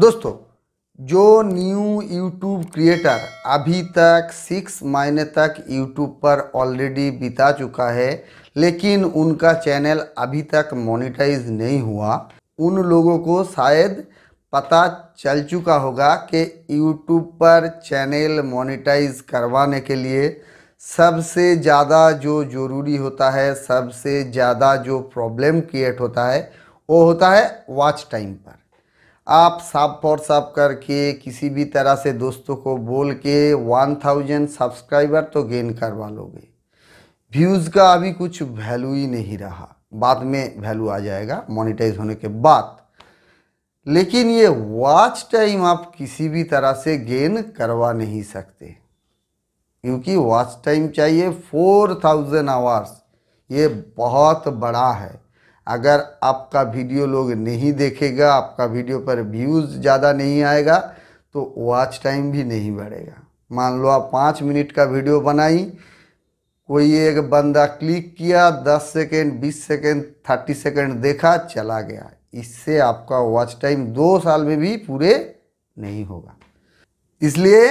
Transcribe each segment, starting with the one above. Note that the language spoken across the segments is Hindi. दोस्तों जो न्यू यूट्यूब क्रिएटर अभी तक 6 महीने तक यूट्यूब पर ऑलरेडी बिता चुका है लेकिन उनका चैनल अभी तक मोनेटाइज नहीं हुआ, उन लोगों को शायद पता चल चुका होगा कि यूट्यूब पर चैनल मोनेटाइज करवाने के लिए सबसे ज़्यादा जो ज़रूरी होता है, सबसे ज़्यादा जो प्रॉब्लम क्रिएट होता है वो होता है वॉच टाइम पर। आप साफ और साफ करके किसी भी तरह से दोस्तों को बोल के 1000 सब्सक्राइबर तो गेन करवा लोगे, व्यूज़ का अभी कुछ वैल्यू ही नहीं रहा, बाद में वैल्यू आ जाएगा मोनेटाइज होने के बाद, लेकिन ये वॉच टाइम आप किसी भी तरह से गेन करवा नहीं सकते क्योंकि वॉच टाइम चाहिए 4000 आवर्स। ये बहुत बड़ा है। अगर आपका वीडियो लोग नहीं देखेगा, आपका वीडियो पर व्यूज़ ज़्यादा नहीं आएगा तो वॉच टाइम भी नहीं बढ़ेगा। मान लो आप 5 मिनट का वीडियो बनाई, कोई एक बंदा क्लिक किया, 10 सेकेंड 20 सेकेंड 30 सेकेंड देखा, चला गया। इससे आपका वॉच टाइम 2 साल में भी पूरे नहीं होगा। इसलिए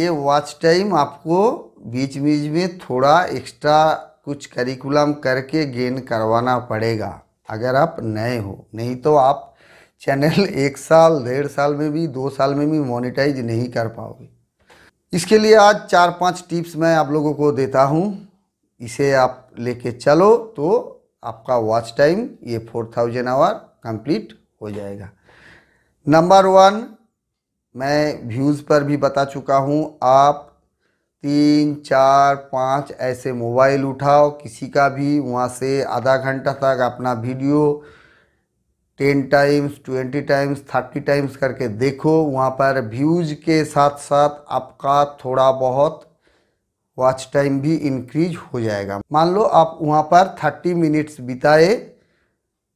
ये वॉच टाइम आपको बीच बीच में थोड़ा एक्स्ट्रा कुछ करिकुलम करके गेन करवाना पड़ेगा अगर आप नए हो, नहीं तो आप चैनल 1 साल 1.5 साल में भी 2 साल में भी मोनेटाइज नहीं कर पाओगे। इसके लिए आज 4-5 टिप्स मैं आप लोगों को देता हूँ, इसे आप लेके चलो तो आपका वॉच टाइम ये 4000 आवर कंप्लीट हो जाएगा। नंबर 1, मैं व्यूज़ पर भी बता चुका हूँ, आप 3, 4, 5 ऐसे मोबाइल उठाओ किसी का भी, वहाँ से आधा घंटा तक अपना वीडियो 10 टाइम्स 20 टाइम्स 30 टाइम्स करके देखो। वहाँ पर व्यूज़ के साथ साथ आपका थोड़ा बहुत वॉच टाइम भी इंक्रीज हो जाएगा। मान लो आप वहाँ पर 30 मिनट्स बिताए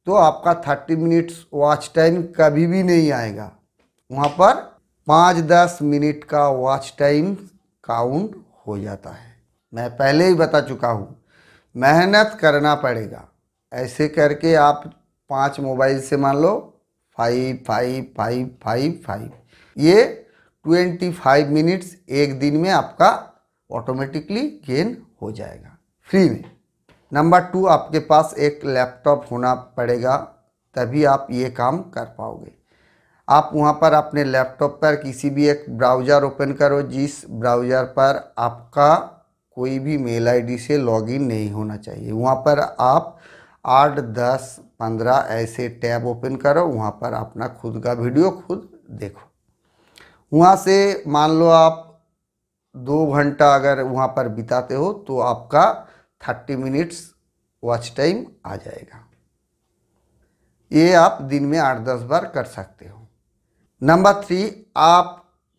तो आपका 30 मिनट्स वॉच टाइम कभी भी नहीं आएगा, वहाँ पर 5-10 मिनट का वॉच टाइम काउंट हो जाता है। मैं पहले ही बता चुका हूँ, मेहनत करना पड़ेगा। ऐसे करके आप 5 मोबाइल से मान लो 5, 5, 5, 5, 5 ये 25 मिनट्स एक दिन में आपका ऑटोमेटिकली गेन हो जाएगा फ्री में। नंबर 2, आपके पास एक लैपटॉप होना पड़ेगा तभी आप ये काम कर पाओगे। आप वहाँ पर अपने लैपटॉप पर किसी भी एक ब्राउज़र ओपन करो जिस ब्राउज़र पर आपका कोई भी मेल आईडी से लॉगिन नहीं होना चाहिए। वहाँ पर आप 8, 10, 15 ऐसे टैब ओपन करो, वहाँ पर अपना खुद का वीडियो खुद देखो। वहाँ से मान लो आप 2 घंटा अगर वहाँ पर बिताते हो तो आपका 30 मिनट्स वॉच टाइम आ जाएगा। ये आप दिन में 8-10 बार कर सकते हो। नंबर 3, आप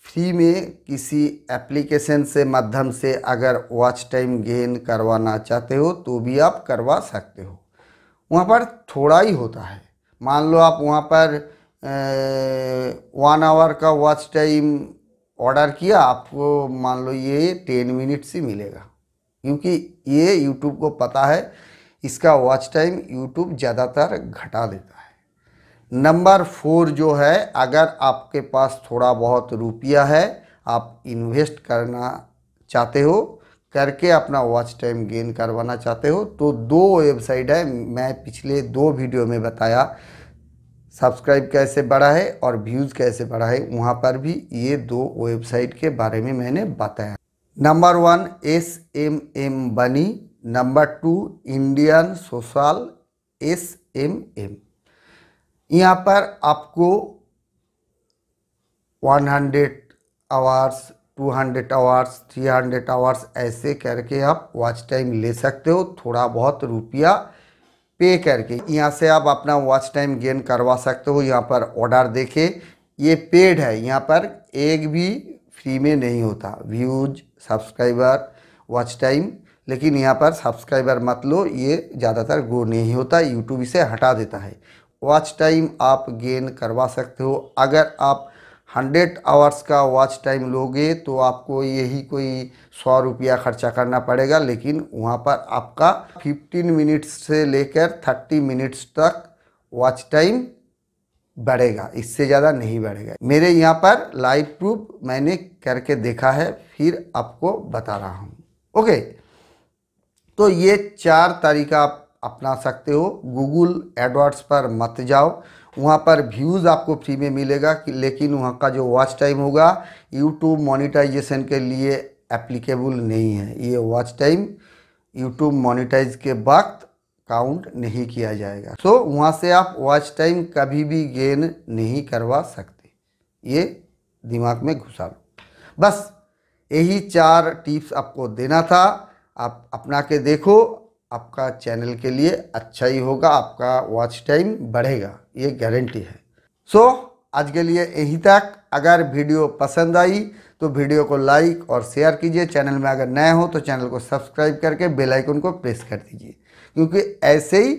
फ्री में किसी एप्लीकेशन से माध्यम से अगर वॉच टाइम गेन करवाना चाहते हो तो भी आप करवा सकते हो। वहाँ पर थोड़ा ही होता है, मान लो आप वहाँ पर 1 आवर का वॉच टाइम ऑर्डर किया, आपको मान लो ये 10 मिनट्स ही मिलेगा क्योंकि ये यूट्यूब को पता है इसका वॉच टाइम यूट्यूब ज़्यादातर घटा देता है। नंबर 4 जो है, अगर आपके पास थोड़ा बहुत रुपया है, आप इन्वेस्ट करना चाहते हो करके अपना वॉच टाइम गेन करवाना चाहते हो तो 2 वेबसाइट है, मैं पिछले 2 वीडियो में बताया सब्सक्राइब कैसे बढ़ा है और व्यूज़ कैसे बढ़ा है, वहाँ पर भी ये 2 वेबसाइट के बारे में मैंने बताया। नंबर 1 SMM बनी, नंबर 2 इंडियन सोशल SMM। यहाँ पर आपको 100 आवर्स 200 आवर्स 300 आवर्स ऐसे करके आप वॉच टाइम ले सकते हो, थोड़ा बहुत रुपया पे करके। यहाँ से आप अपना वॉच टाइम गेन करवा सकते हो। यहाँ पर ऑर्डर देखे, ये पेड है, यहाँ पर एक भी फ्री में नहीं होता। व्यूज, सब्सक्राइबर, वॉच टाइम, लेकिन यहाँ पर सब्सक्राइबर मत लो, ये ज़्यादातर गो नहीं होता, यूट्यूब इसे हटा देता है। वॉच टाइम आप गेन करवा सकते हो। अगर आप 100 आवर्स का वॉच टाइम लोगे तो आपको यही कोई 100 रुपया खर्चा करना पड़ेगा, लेकिन वहाँ पर आपका 15 मिनट्स से लेकर 30 मिनट्स तक वॉच टाइम बढ़ेगा, इससे ज़्यादा नहीं बढ़ेगा। मेरे यहाँ पर लाइव प्रूफ मैंने करके देखा है, फिर आपको बता रहा हूँ। ओके, तो ये चार तरीका आप अपना सकते हो। गूगल एडवर्ड्स पर मत जाओ, वहाँ पर व्यूज़ आपको फ्री में मिलेगा कि, लेकिन वहाँ का जो वॉच टाइम होगा यूट्यूब मोनिटाइजेशन के लिए एप्लीकेबल नहीं है। ये वॉच टाइम यूट्यूब मोनिटाइज के वक्त काउंट नहीं किया जाएगा। सो वहाँ से आप वॉच टाइम कभी भी गेन नहीं करवा सकते, ये दिमाग में घुसा लो। बस यही चार टिप्स आपको देना था, आप अपना के देखो, आपका चैनल के लिए अच्छा ही होगा, आपका वॉच टाइम बढ़ेगा, ये गारंटी है। सो आज के लिए यहीं तक। अगर वीडियो पसंद आई तो वीडियो को लाइक और शेयर कीजिए। चैनल में अगर नए हो तो चैनल को सब्सक्राइब करके बेल आइकन को प्रेस कर दीजिए, क्योंकि ऐसे ही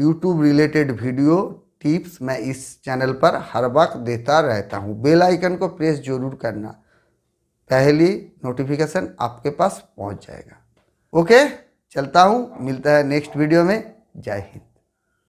यूट्यूब रिलेटेड वीडियो टिप्स मैं इस चैनल पर हर वक्त देता रहता हूँ। बेल आइकन को प्रेस जरूर करना, पहली नोटिफिकेशन आपके पास पहुँच जाएगा। ओके, चलता हूँ, मिलता है नेक्स्ट वीडियो में। जय हिंद।